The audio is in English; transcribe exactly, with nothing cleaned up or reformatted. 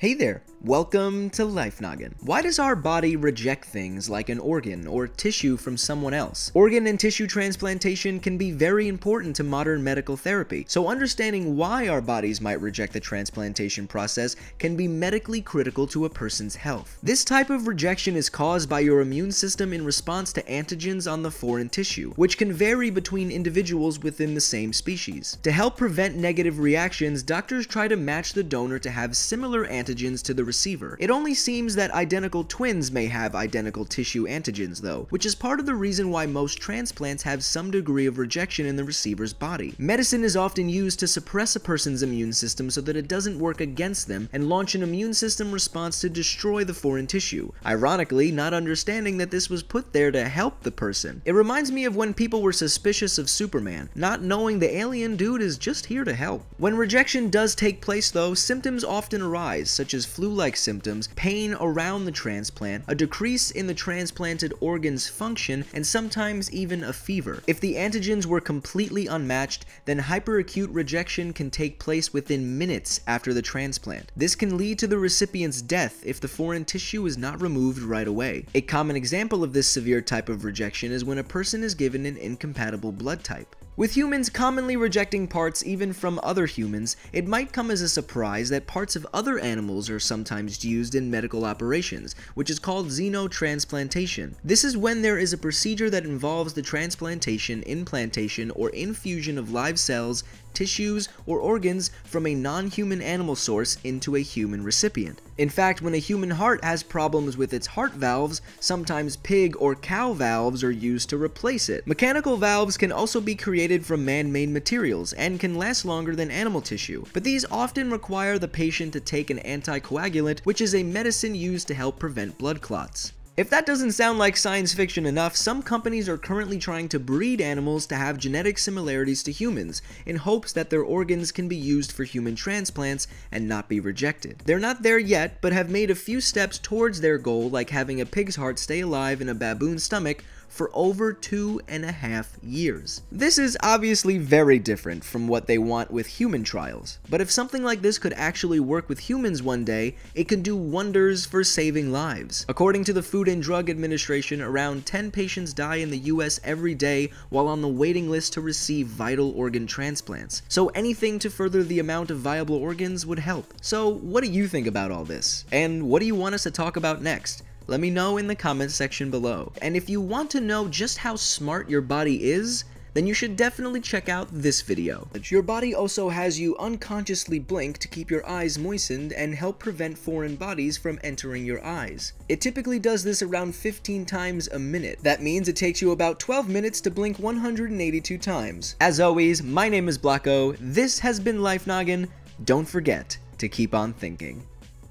Hey there, welcome to Life Noggin. Why does our body reject things like an organ or tissue from someone else? Organ and tissue transplantation can be very important to modern medical therapy, so understanding why our bodies might reject the transplantation process can be medically critical to a person's health. This type of rejection is caused by your immune system in response to antigens on the foreign tissue, which can vary between individuals within the same species. To help prevent negative reactions, doctors try to match the donor to have similar antigens to the receiver. It only seems that identical twins may have identical tissue antigens though, which is part of the reason why most transplants have some degree of rejection in the receiver's body. Medicine is often used to suppress a person's immune system so that it doesn't work against them and launch an immune system response to destroy the foreign tissue, ironically not understanding that this was put there to help the person. It reminds me of when people were suspicious of Superman, not knowing the alien dude is just here to help. When rejection does take place though, symptoms often arise, such as flu-like symptoms, pain around the transplant, a decrease in the transplanted organ's function, and sometimes even a fever. If the antigens were completely unmatched, then hyperacute rejection can take place within minutes after the transplant. This can lead to the recipient's death if the foreign tissue is not removed right away. A common example of this severe type of rejection is when a person is given an incompatible blood type. With humans commonly rejecting parts even from other humans, it might come as a surprise that parts of other animals are sometimes used in medical operations, which is called xenotransplantation. This is when there is a procedure that involves the transplantation, implantation, or infusion of live cells, tissues, or organs from a non-human animal source into a human recipient. In fact, when a human heart has problems with its heart valves, sometimes pig or cow valves are used to replace it. Mechanical valves can also be created from man-made materials and can last longer than animal tissue, but these often require the patient to take an anticoagulant, which is a medicine used to help prevent blood clots. If that doesn't sound like science fiction enough, some companies are currently trying to breed animals to have genetic similarities to humans, in hopes that their organs can be used for human transplants and not be rejected. They're not there yet, but have made a few steps towards their goal, like having a pig's heart stay alive in a baboon's stomach for over two and a half years. This is obviously very different from what they want with human trials, but if something like this could actually work with humans one day, it could do wonders for saving lives. According to the Food and Drug Administration, around ten patients die in the U S every day while on the waiting list to receive vital organ transplants, so anything to further the amount of viable organs would help. So what do you think about all this? And what do you want us to talk about next? Let me know in the comments section below. And if you want to know just how smart your body is, then you should definitely check out this video. Your body also has you unconsciously blink to keep your eyes moistened and help prevent foreign bodies from entering your eyes. It typically does this around fifteen times a minute. That means it takes you about twelve minutes to blink one hundred eighty-two times. As always, my name is Blocko, this has been Life Noggin. Don't forget to keep on thinking.